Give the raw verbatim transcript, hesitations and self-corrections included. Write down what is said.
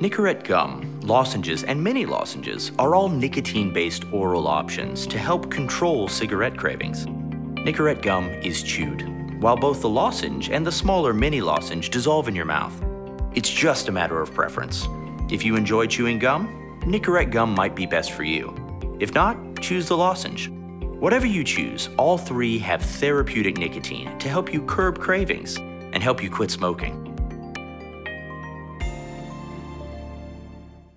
Nicorette gum, lozenges, and mini lozenges are all nicotine-based oral options to help control cigarette cravings. Nicorette gum is chewed, while both the lozenge and the smaller mini lozenge dissolve in your mouth. It's just a matter of preference. If you enjoy chewing gum, Nicorette gum might be best for you. If not, choose the lozenge. Whatever you choose, all three have therapeutic nicotine to help you curb cravings and help you quit smoking.